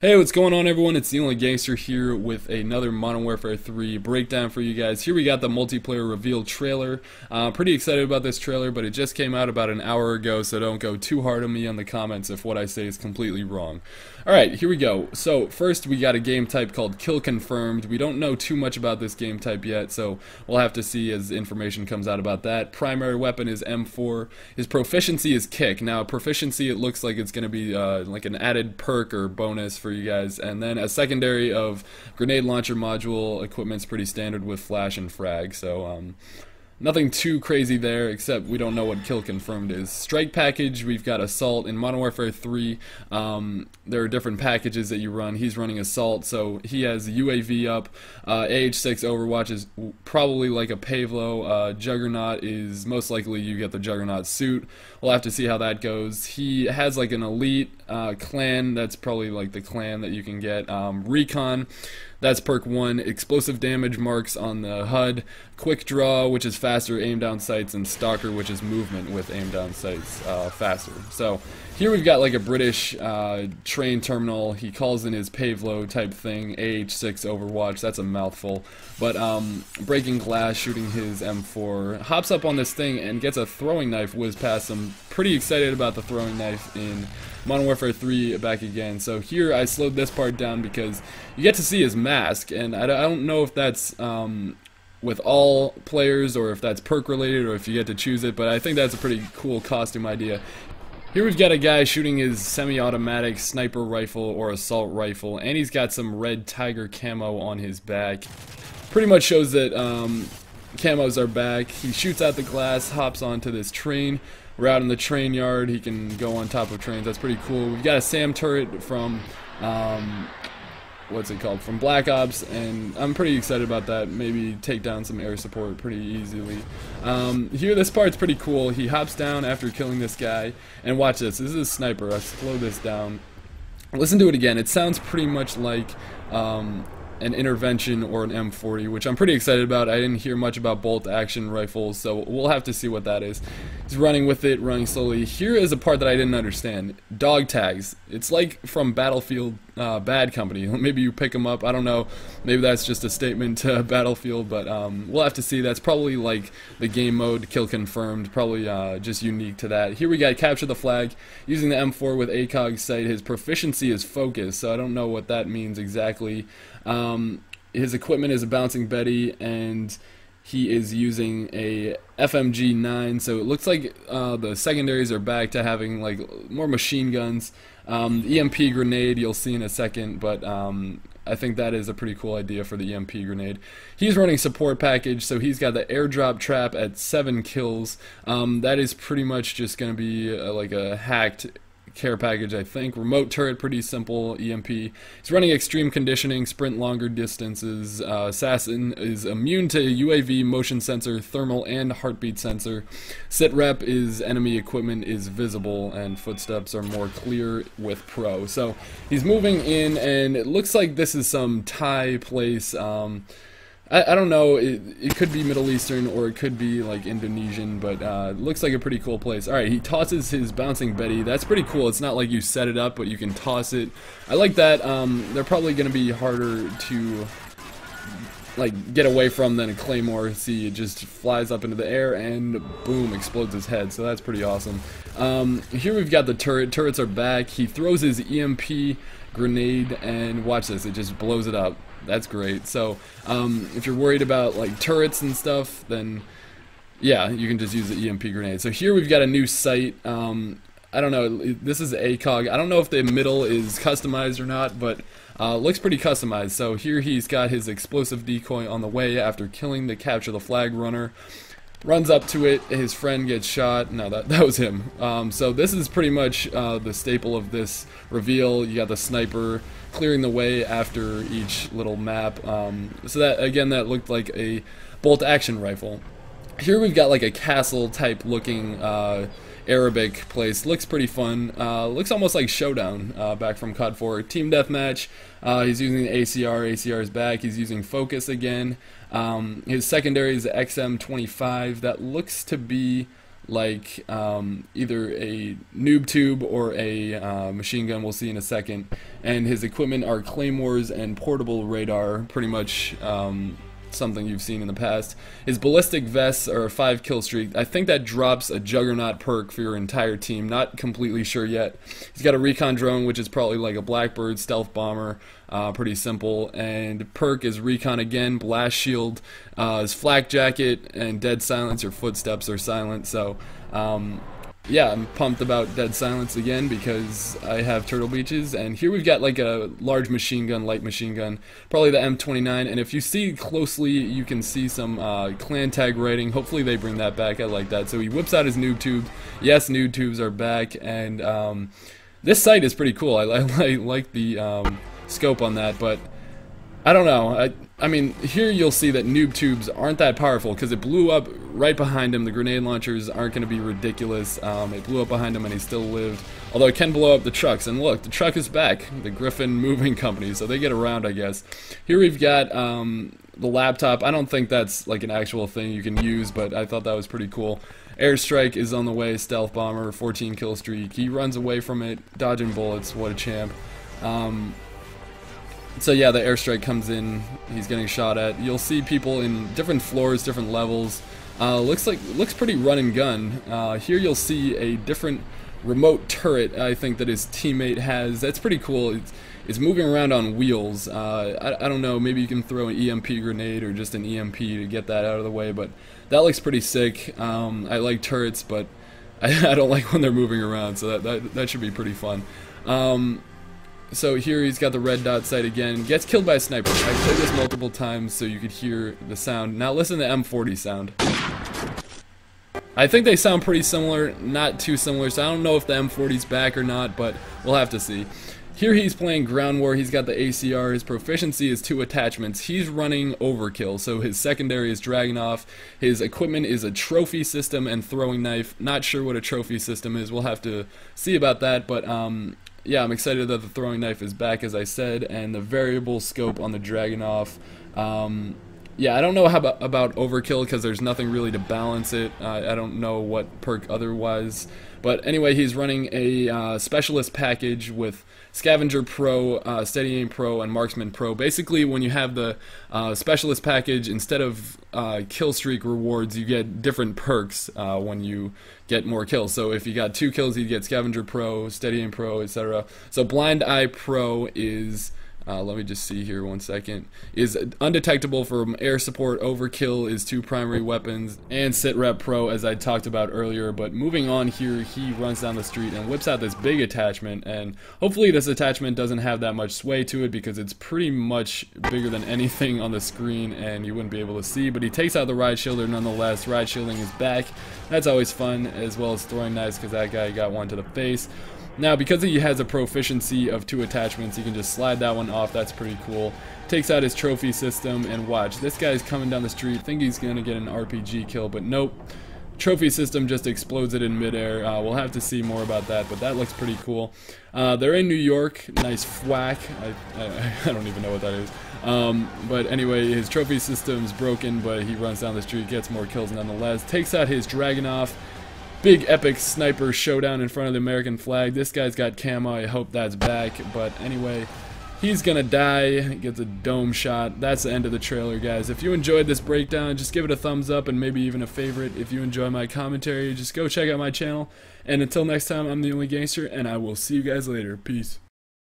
Hey, what's going on everyone? It's TheOnlyGangster here with another Modern Warfare 3 breakdown for you guys. Here we got the multiplayer reveal trailer. Pretty excited about this trailer, but it just came out about an hour ago, so don't go too hard on me on the comments if what I say is completely wrong. Alright, here we go. So, first we got a game type called Kill Confirmed. We don't know too much about this game type yet, so we'll have to see as information comes out about that. Primary weapon is M4. His proficiency is kick. Now, proficiency, it looks like it's going to be like an added perk or bonus for you guys, and then a secondary of grenade launcher module. Equipment's pretty standard with flash and frag, so nothing too crazy there, except we don't know what Kill Confirmed is. Strike package, we've got Assault. In Modern Warfare 3, there are different packages that you run. He's running Assault, so he has UAV up. AH6 Overwatch is probably like a Pave Low. Juggernaut is most likely you get the Juggernaut suit. We'll have to see how that goes. He has like an elite clan, that's probably like the clan that you can get. Recon, that's perk 1. Explosive damage marks on the HUD. Quick draw, which is faster aim down sights, and stalker, which is movement with aim down sights faster. So here we've got like a British train terminal. He calls in his Pave Low type thing. AH6 Overwatch, that's a mouthful, but breaking glass, shooting his M4, hops up on this thing and gets a throwing knife whiz past him. Pretty excited about the throwing knife in Modern Warfare 3 back again. So here I slowed this part down because you get to see his mask, and I don't know if that's with all players or if that's perk related or if you get to choose it, but I think that's a pretty cool costume idea. Here we've got a guy shooting his semi-automatic sniper rifle or assault rifle, and he's got some red tiger camo on his back. Pretty much shows that camos are back. He shoots out the glass, hops onto this train. We're out in the train yard. He can go on top of trains. That's pretty cool. We've got a SAM turret from what's it called, from Black Ops, and I'm pretty excited about that. Maybe take down some air support pretty easily. Here, this part's pretty cool. He hops down after killing this guy, and watch this. This is a sniper. I slow this down. Listen to it again. It sounds pretty much like an intervention or an M40, which I'm pretty excited about. I didn't hear much about bolt action rifles, so we'll have to see what that is. He's running with it, running slowly. Here is a part that I didn't understand. Dog tags. It's like from Battlefield, Bad Company. Maybe you pick them up, I don't know. Maybe that's just a statement to Battlefield, but we'll have to see. That's probably like the game mode, Kill Confirmed, probably just unique to that. Here we got Capture the Flag, using the M4 with ACOG sight. His proficiency is focus, so I don't know what that means exactly. His equipment is a Bouncing Betty, and he is using a FMG9, so it looks like the secondaries are back to having like more machine guns. The EMP grenade you'll see in a second, but I think that is a pretty cool idea for the EMP grenade. He's running support package, so he's got the airdrop trap at 7 kills. That is pretty much just going to be like a hacked care package, I think. Remote turret, pretty simple. EMP. He's running extreme conditioning, sprint longer distances. Assassin is immune to UAV, motion sensor, thermal, and heartbeat sensor. Sit rep is enemy equipment is visible, and footsteps are more clear with pro. So he's moving in, and it looks like this is some Thai place. I don't know, it could be Middle Eastern or it could be like Indonesian, but it looks like a pretty cool place. Alright, he tosses his Bouncing Betty. That's pretty cool. It's not like you set it up, but you can toss it. I like that. They're probably going to be harder to like get away from than a Claymore. See, it just flies up into the air and boom, explodes his head, so that's pretty awesome. Here we've got the turret. Turrets are back. He throws his EMP grenade, and watch this, it just blows it up. That's great. So if you're worried about like turrets and stuff, then yeah, you can just use the EMP grenade. So here we've got a new sight. I don't know, this is ACOG. I don't know if the middle is customized or not, but looks pretty customized. So here he's got his explosive decoy on the way after killing the Capture the Flag runner. Runs up to it, his friend gets shot. No, that was him. So this is pretty much the staple of this reveal. You got the sniper clearing the way after each little map. So that, again, that looked like a bolt action rifle. Here we've got like a castle type looking Arabic place. Looks pretty fun. Looks almost like Showdown back from COD 4. Team Deathmatch. He's using the ACR. ACR's back. He's using Focus again. His secondary is XM25. That looks to be like either a noob tube or a machine gun, we'll see in a second. And his equipment are claymores and portable radar, pretty much something you've seen in the past. His ballistic vests are a 5 kill streak. I think that drops a Juggernaut perk for your entire team, not completely sure yet. He's got a recon drone, which is probably like a Blackbird stealth bomber, pretty simple. And perk is recon again, blast shield, his flak jacket, and dead silence, or footsteps are silent. So yeah, I'm pumped about dead silence again because I have Turtle Beaches, and here we've got like a large machine gun, light machine gun, probably the M29, and if you see closely you can see some clan tag writing. Hopefully they bring that back, I like that. So he whips out his noob tube. Yes, noob tubes are back, and this site is pretty cool. I like the scope on that, but I don't know. I mean, here you'll see that noob tubes aren't that powerful because it blew up right behind him. The grenade launchers aren't going to be ridiculous. It blew up behind him and he still lived. Although it can blow up the trucks. And look, the truck is back. The Griffin moving company, so they get around, I guess. Here we've got the laptop. I don't think that's like an actual thing you can use, but I thought that was pretty cool. Airstrike is on the way. Stealth bomber, 14 kill streak. He runs away from it, dodging bullets. What a champ. So yeah, the airstrike comes in, he's getting shot at. You'll see people in different floors, different levels. Looks pretty run and gun. Here you'll see a different remote turret, I think, that his teammate has. That's pretty cool. It's moving around on wheels. I don't know, maybe you can throw an EMP grenade or just an EMP to get that out of the way, but that looks pretty sick. I like turrets, but I don't like when they're moving around, so that should be pretty fun. So here he's got the red dot sight again, gets killed by a sniper. I played this multiple times so you could hear the sound. Now listen to the M40 sound. I think they sound pretty similar, not too similar, so I don't know if the M40's back or not, but we'll have to see. Here he's playing Ground War, he's got the ACR, his proficiency is 2 attachments, he's running Overkill, so his secondary is Dragunov, his equipment is a trophy system and throwing knife. Not sure what a trophy system is, we'll have to see about that, but yeah, I'm excited that the throwing knife is back, as I said, and the variable scope on the Dragunov. Yeah, I don't know how about Overkill because there's nothing really to balance it. I don't know what perk otherwise. But anyway, he's running a Specialist package with Scavenger Pro, Steady Aim Pro, and Marksman Pro. Basically, when you have the Specialist package, instead of kill streak rewards, you get different perks when you get more kills. So if you got 2 kills, you'd get Scavenger Pro, Steady Aim Pro, etc. So Blind Eye Pro is... let me just see here one second, is undetectable from air support. Overkill is 2 primary weapons, and Sitrep Pro, as I talked about earlier. But moving on here, he runs down the street and whips out this big attachment, and hopefully this attachment doesn't have that much sway to it because it's pretty much bigger than anything on the screen and you wouldn't be able to see, but he takes out the ride shielder nonetheless. Ride shielding is back, that's always fun, as well as throwing knives because that guy got one to the face. Now, because he has a proficiency of 2 attachments, he can just slide that one off. That's pretty cool. Takes out his trophy system, and watch. This guy's coming down the street. Think he's going to get an RPG kill, but nope. Trophy system just explodes it in midair. We'll have to see more about that, but that looks pretty cool. They're in New York. Nice whack. I don't even know what that is. But anyway, his trophy system's broken, but he runs down the street, gets more kills nonetheless. Takes out his Dragunov. Big epic sniper showdown in front of the American flag. This guy's got camo, I hope that's back, but anyway, he's gonna die. He gets a dome shot. That's the end of the trailer, guys. If you enjoyed this breakdown, just give it a thumbs up and maybe even a favorite. If you enjoy my commentary, just go check out my channel, and until next time, I'm TheOnlyGangster, and I will see you guys later. Peace.